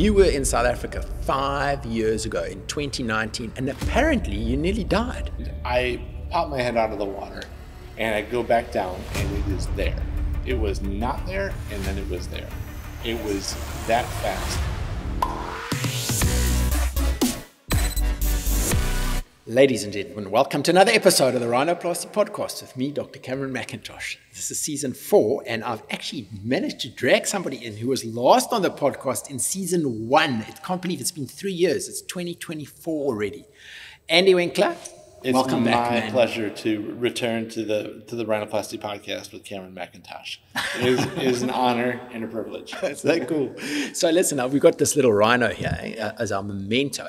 You were in South Africa 5 years ago in 2019, and apparently you nearly died. I popped my head out of the water, and I go back down, and it is there. It was not there, and then it was there. It was that fast. Ladies and gentlemen, welcome to another episode of the Rhinoplasty Podcast with me, Dr. Cameron McIntosh. This is season 4, and I've actually managed to drag somebody in who was last on the podcast in season 1. I can't believe it's been 3 years. It's 2024 already. Andy Winkler, welcome back, man. It's my pleasure to return to the Rhinoplasty Podcast with Cameron McIntosh. It is an honor and a privilege. That's so cool. So listen, we've got this little rhino here as our memento.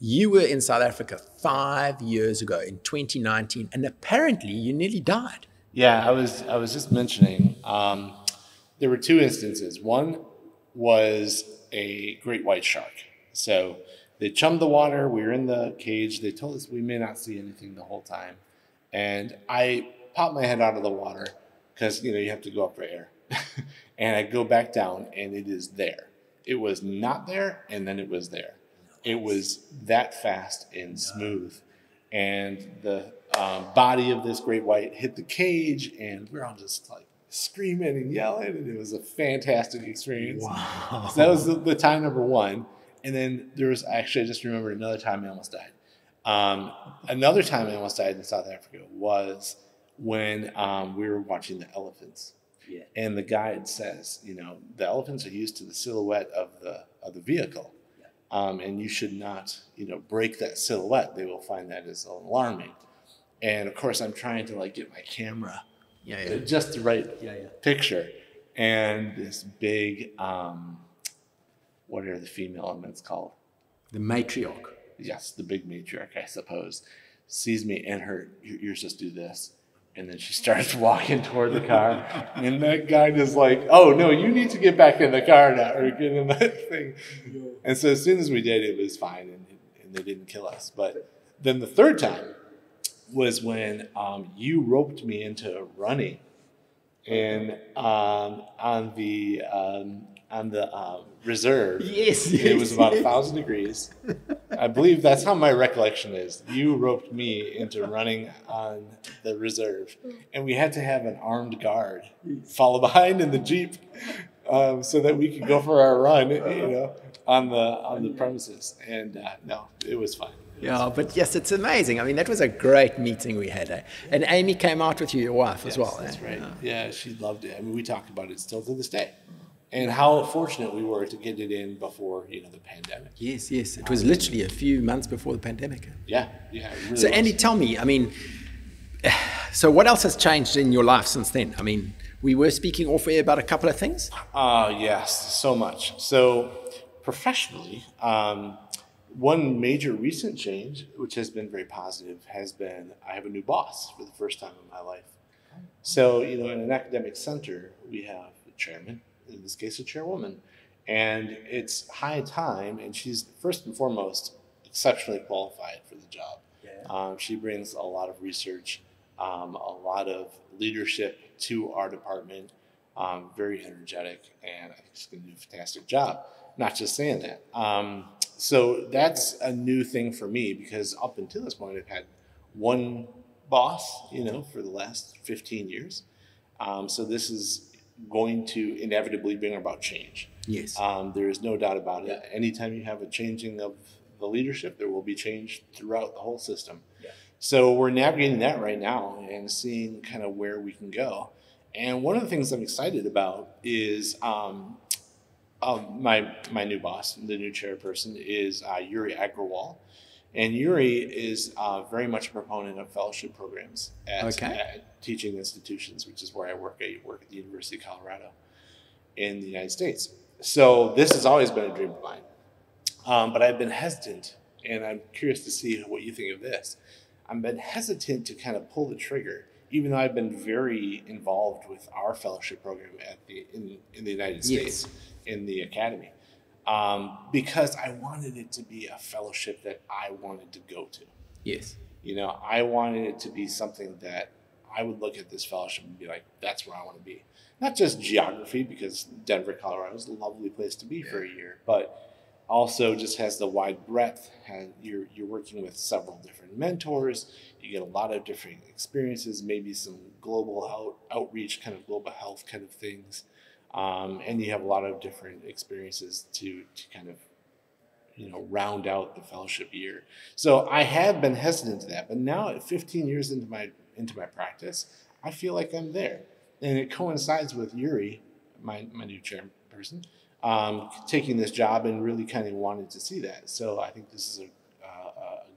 You were in South Africa 5 years ago in 2019, and apparently you nearly died. Yeah, I was just mentioning, there were two instances. One was a great white shark. So they chummed the water, we were in the cage, they told us we may not see anything the whole time. And I popped my head out of the water because, you know, you have to go up for air. And I go back down, and it is there. It was not there, and then it was there. It was that fast and smooth, and the body of this great white hit the cage, and we're all just like screaming and yelling, and it was a fantastic experience. Wow. So that was the time number one. And then there was actually, I just remembered another time I almost died. Another time I almost died in South Africa was when we were watching the elephants. Yeah. And the guide says, you know, the elephants are used to the silhouette of the vehicle. And you should not, you know, break that silhouette. They will find that as alarming. And of course, I'm trying to like get my camera, just the right picture. And this big, what are the female elements called? The matriarch. Yes, the big matriarch, I suppose, sees me, and her ears just do this. And then she starts walking toward the car, and that guy is like, "Oh no, you need to get back in the car now, or get in that thing." And so as soon as we did, it was fine, and they didn't kill us. But then the third time was when you roped me into running, and on the reserve, yes, it was about 1,000 degrees. I believe that's how my recollection is. You roped me into running on the reserve, and we had to have an armed guard follow behind in the Jeep so that we could go for our run, you know, on the premises. And no, it was fine. Yeah, but yes, it's amazing. I mean, that was a great meeting we had. And Amy came out with you, your wife, as well. That's right. Yeah, she loved it. I mean, we talk about it still to this day. And how fortunate we were to get it in before, you know, the pandemic. Yes, yes. It was literally a few months before the pandemic. Yeah, yeah. Really. So Andy, tell me, I mean, so what else has changed in your life since then? I mean, we were speaking off air about a couple of things. Yes, so much. So professionally, one major recent change, which has been very positive, has been I have a new boss for the first time in my life. So, you know, in an academic center, we have a chairman, in this case, a chairwoman. And it's high time, and she's first and foremost exceptionally qualified for the job. Yeah. She brings a lot of research, a lot of leadership to our department, very energetic, and I think she's going to do a fantastic job. Not just saying that. So that's a new thing for me, because up until this point, I've had one boss, you know, for the last 15 years. So this is going to inevitably bring about change. Yes. There is no doubt about it. Anytime you have a changing of the leadership, there will be change throughout the whole system. Yeah. So we're navigating that right now and seeing kind of where we can go. And one of the things I'm excited about is my new boss, the new chairperson, is Yuri Agarwal. And Yuri is very much a proponent of fellowship programs at teaching institutions, which is where I work. I work at the University of Colorado in the United States. So this has always been a dream of mine. But I've been hesitant, and I'm curious to see what you think of this. I've been hesitant to kind of pull the trigger, even though I've been very involved with our fellowship program at in the United States, in the academy. Because I wanted it to be a fellowship that I wanted to go to. Yes. You know, I wanted it to be something that I would look at this fellowship and be like, that's where I want to be. Not just geography, because Denver, Colorado is a lovely place to be for a year, but Also just has the wide breadth. You're working with several different mentors. You get a lot of different experiences, maybe some global outreach, kind of global health kind of things. And you have a lot of different experiences to kind of, you know, round out the fellowship year. So I have been hesitant to that, but now at 15 years into my practice, I feel like I'm there. And it coincides with Yuri, my new chairperson, taking this job and really kind of wanted to see that. So I think this is a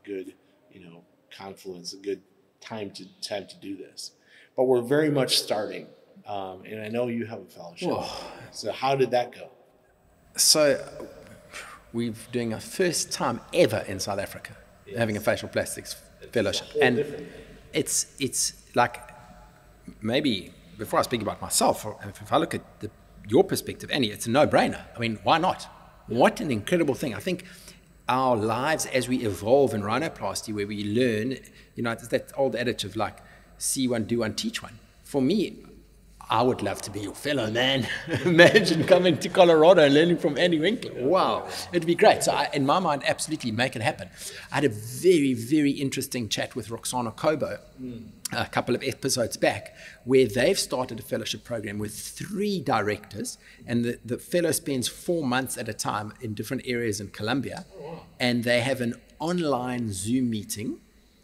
good, you know, confluence, a good time to do this. But we're very much starting, and I know you have a fellowship. Whoa. So how did that go? So we're doing our first time ever in South Africa, yes, having a facial plastics fellowship, and it's like, maybe before I speak about myself, if I look at your perspective, Annie, it's a no-brainer. I mean, why not? What an incredible thing. I think our lives as we evolve in rhinoplasty, where we learn, you know, it's that old adage of like, see one, do one, teach one. For me, I would love to be your fellow, man. Imagine coming to Colorado and learning from Andy Winkler. Wow, it'd be great. So in my mind, absolutely make it happen. I had a very, very interesting chat with Roxana Cobo a couple of episodes back, where they've started a fellowship program with 3 directors, and the fellow spends 4 months at a time in different areas in Colombia, and they have an online Zoom meeting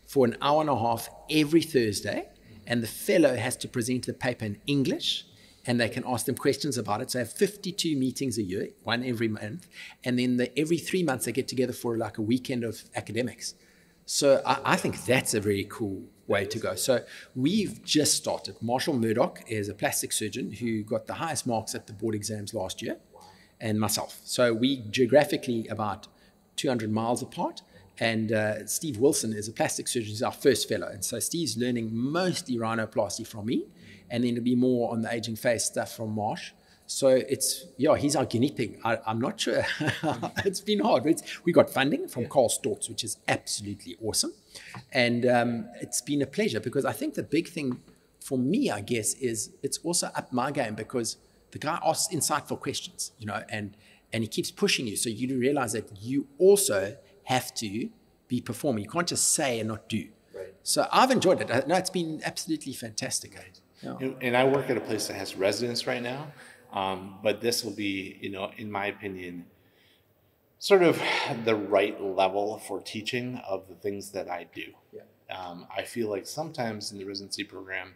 for an hour and a half every Thursday, and the fellow has to present the paper in English, and they can ask them questions about it. So they have 52 meetings a year, one every month, and then every 3 months they get together for like a weekend of academics. So I think that's a very cool way to go. So we've just started. Marshall Murdoch is a plastic surgeon who got the highest marks at the board exams last year, and myself. So we geographically about 200 miles apart. And Steve Wilson is a plastic surgeon, he's our first fellow. And so Steve's learning mostly rhinoplasty from me, and then it'll be more on the aging face stuff from Marsh. So it's, yeah, he's our guinea pig. I'm not sure, it's been hard. We got funding from Carl Stortz, which is absolutely awesome. And it's been a pleasure, because I think the big thing for me, I guess, is it's also up my game, because the guy asks insightful questions, you know, and he keeps pushing you. So you realize that you also have to be performing. You can't just say and not do. Right. So I've enjoyed it. No, it's been absolutely fantastic. Right. Yeah. And I work at a place that has residents right now, but this will be, you know, in my opinion, sort of the right level for teaching of the things that I do. Yeah. I feel like sometimes in the residency program,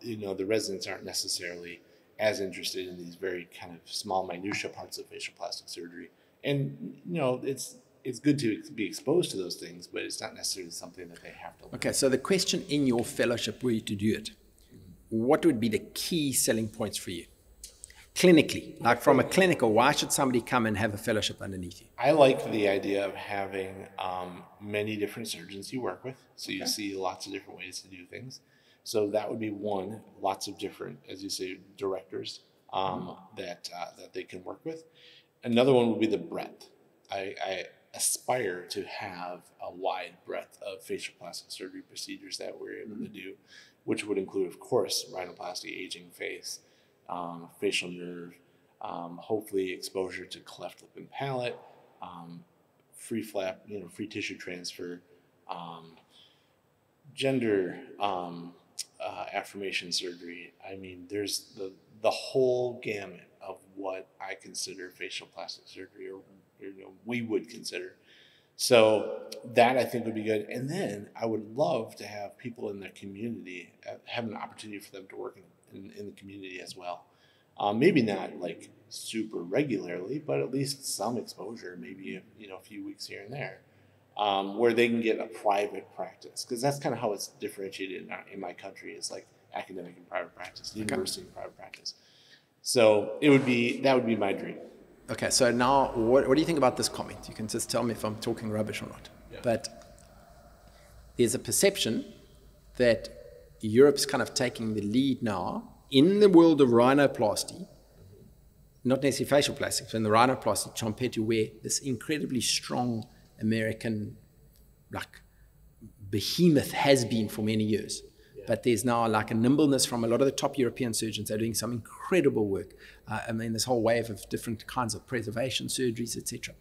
you know, the residents aren't necessarily as interested in these very kind of small minutia parts of facial plastic surgery. And, you know, it's good to be exposed to those things, but it's not necessarily something that they have to learn. Okay, so the question in your fellowship, were you to do it, what would be the key selling points for you? Clinically, like from a clinical, why should somebody come and have a fellowship underneath you? I like the idea of having many different surgeons you work with. So you see lots of different ways to do things. So that would be one, lots of different, as you say, directors that they can work with. Another one would be the breadth. I aspire to have a wide breadth of facial plastic surgery procedures that we're able to do, which would include, of course, rhinoplasty, aging face, facial nerve, hopefully exposure to cleft lip and palate, free flap, you know, free tissue transfer, gender affirmation surgery. I mean, there's the whole gamut of what I consider facial plastic surgery, or, you know, we would consider. So that I think would be good. And then I would love to have people in the community, have an opportunity for them to work in the community as well. Maybe not like super regularly, but at least some exposure, maybe, you know, a few weeks here and there, where they can get a private practice. Because that's kind of how it's differentiated in my country, is like academic and private practice, university and private practice. So it would be, that would be my dream. Okay, so now what do you think about this comment? You can just tell me if I'm talking rubbish or not. Yeah. But there's a perception that Europe's kind of taking the lead now in the world of rhinoplasty, not necessarily facial plastics, but in the rhinoplasty, compared to where this incredibly strong American, like, behemoth has been for many years. But there's now like a nimbleness from a lot of the top European surgeons. They're doing some incredible work. I mean, this whole wave of different kinds of preservation surgeries, etc.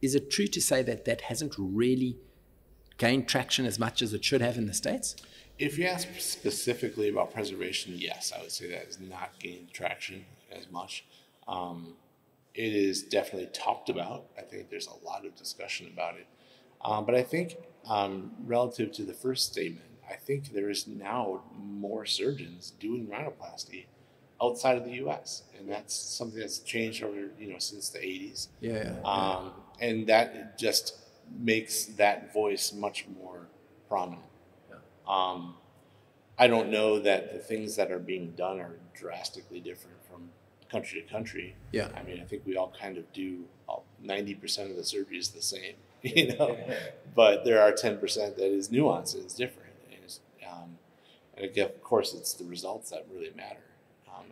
Is it true to say that that hasn't really gained traction as much as it should have in the States? If you ask specifically about preservation, yes, I would say that has not gained traction as much. It is definitely talked about. I think there's a lot of discussion about it. But I think relative to the first statement, I think there is now more surgeons doing rhinoplasty outside of the U.S. And that's something that's changed over, since the 80s. Yeah. And that just makes that voice much more prominent. Yeah. I don't know that the things that are being done are drastically different from country to country. Yeah. I mean, I think we all kind of do 90% of the surgery is the same, but there are 10% that is nuanced and is different. And again, of course, it's the results that really matter,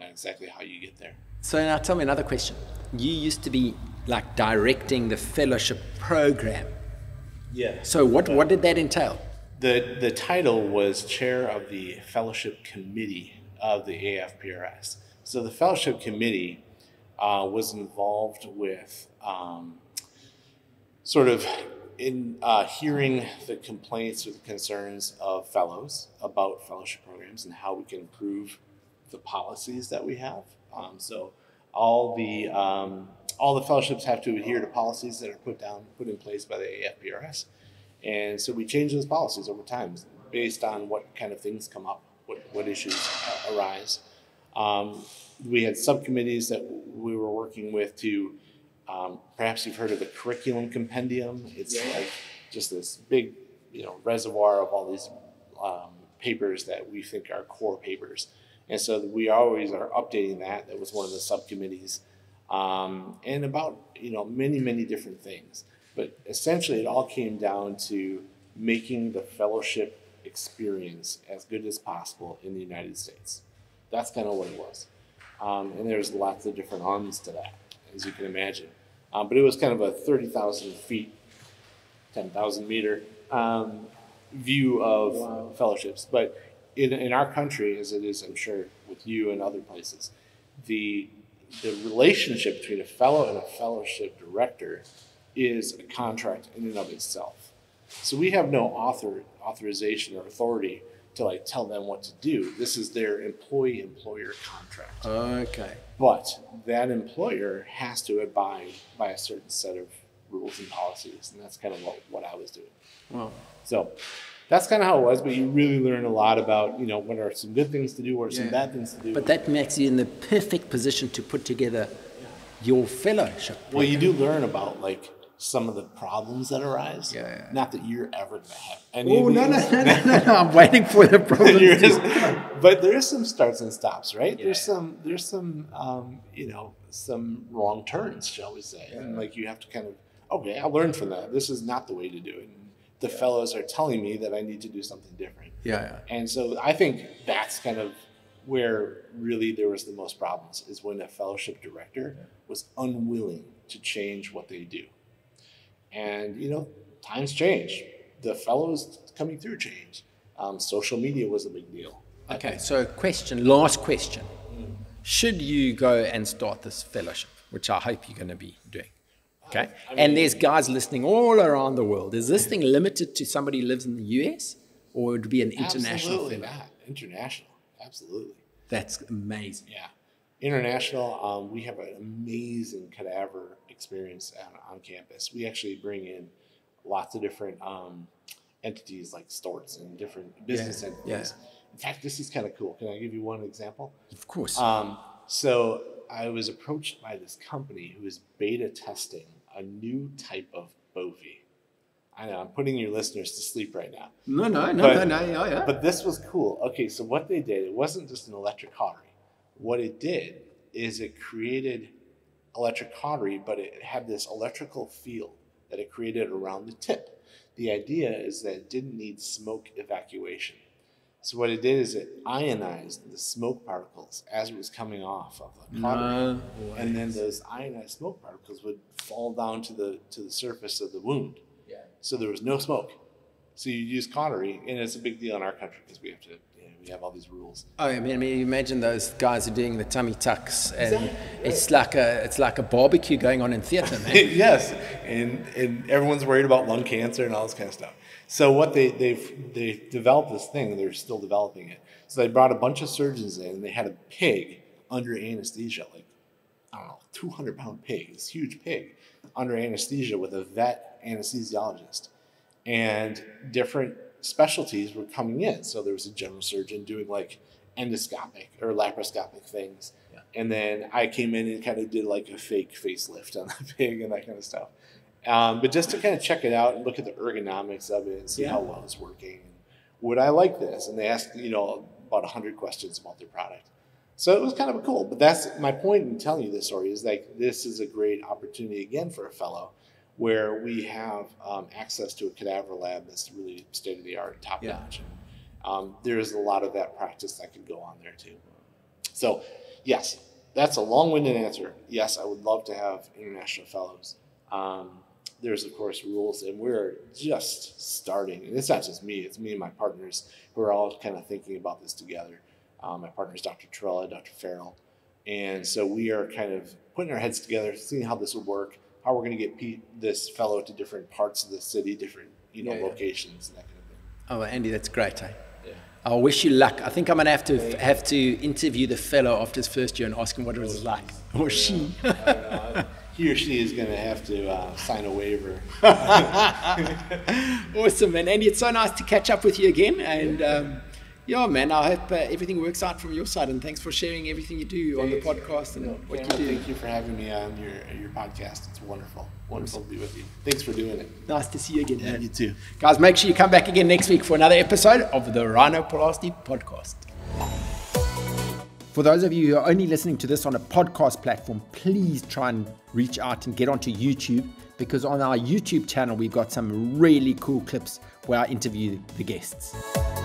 and exactly how you get there. So now tell me another question. You used to be like directing the fellowship program. Yeah. So what did that entail? The title was chair of the fellowship committee of the AAFPRS. So the fellowship committee was involved with sort of hearing the complaints or the concerns of fellows about fellowship programs and how we can improve the policies that we have. So all the fellowships have to adhere to policies that are put in place by the AAFPRS. And so we change those policies over time based on what kind of things come up, what issues arise. We had subcommittees that we were working with to perhaps you've heard of the curriculum compendium. It's like just this big, reservoir of all these papers that we think are core papers. And so we always are updating that. That was one of the subcommittees. And about, many, many different things. But essentially it all came down to making the fellowship experience as good as possible in the United States. That's kind of what it was. And there's lots of different arms to that, as you can imagine. But it was kind of a 30,000 feet, 10,000 meter view of fellowships. But in our country, as it is, I'm sure, with you and other places, the relationship between a fellow and a fellowship director is a contract in and of itself. So we have no authorization or authority to tell them what to do. This is their employee-employer contract. Okay. But that employer has to abide by a certain set of rules and policies, and that's kind of what I was doing. Wow. So that's kind of how it was, but you really learn a lot about, what are some good things to do, what are some bad things to do. But that makes you in the perfect position to put together your fellowship. Well, you do learn about, some of the problems that arise. Yeah, yeah. Not that you're ever going to have any of these. No, I'm waiting for the problem. But there is some starts and stops, right? Yeah. There's some, some wrong turns, shall we say. Yeah. And you have to kind of, okay, I'll learn from that. This is not the way to do it. And the fellows are telling me that I need to do something different. Yeah, yeah. And so I think that's kind of where really there was the most problems is when a fellowship director was unwilling to change what they do. And, times change. The fellows coming through change. Social media was a big deal. Okay, so last question. Should you go and start this fellowship, which I hope you're going to be doing? Okay, and there's guys listening all around the world. Is this thing limited to somebody who lives in the U.S. or would it be an international thing? Absolutely not. International, absolutely. That's amazing. Yeah. International, we have an amazing cadaver experience on campus. We actually bring in lots of different entities like Stortz and different business entities. Yeah. In fact, this is kind of cool. Can I give you one example? Of course. So I was approached by this company who is beta testing a new type of Bovie. I know, I'm putting your listeners to sleep right now. No. But this was cool. Okay, so what they did, it wasn't just an electric cautery. What it did is it created electric cautery, but it had this electrical field that it created around the tip. The idea is that it didn't need smoke evacuation. So what it did is it ionized the smoke particles as it was coming off of the cautery. No and then those ionized smoke particles would fall down to the surface of the wound. Yeah. So there was no smoke. So you use cautery, and it's a big deal in our country because we have to, we have all these rules. Oh, I mean, you imagine those guys are doing the tummy tucks, and exactly. it's like a barbecue going on in theater, man. Yes, and everyone's worried about lung cancer and all this kind of stuff. So what they've developed this thing, and they're still developing it. So they brought a bunch of surgeons in, and they had a pig under anesthesia, like, I don't know, 200-pound pig, this huge pig, under anesthesia with a vet anesthesiologist. And different specialties were coming in. So there was a general surgeon doing like endoscopic or laparoscopic things. Yeah. And then I came in and kind of did like a fake facelift on the pig and that kind of stuff. But just to kind of check it out and look at the ergonomics of it and see how well it's working. Would I like this? And they asked, about 100 questions about their product. So it was kind of cool. But that's my point in telling you this story is like, this is a great opportunity again for a fellow where we have access to a cadaver lab that's really state-of-the-art, top-notch. Yeah. There is a lot of that practice that could go on there, too. So, yes, that's a long-winded answer. Yes, I would love to have international fellows. There's, of course, rules, and we're just starting. And it's not just me. It's me and my partners who are all kind of thinking about this together. My partner is Dr. Torella, Dr. Farrell. And so we are kind of putting our heads together, seeing how this will work, how we're going to get this fellow to different parts of the city, different locations and that kind of thing. Oh, Andy, that's great. Yeah. I wish you luck. I think I'm going to have to interview the fellow after his first year and ask him what it was like. Or she. He or she is going to have to sign a waiver. Awesome, man. Andy, it's so nice to catch up with you again. And yeah, man, I hope everything works out from your side. And thanks for sharing everything you do on the podcast and what you do. Thank you for having me on your podcast. It's wonderful. Wonderful to be with you. Thanks for doing it. Nice to see you again, man. You too. Guys, make sure you come back again next week for another episode of the Rhinoplasty Podcast. For those of you who are only listening to this on a podcast platform, please try and reach out and get onto YouTube, because on our YouTube channel, we've got some really cool clips where I interview the guests.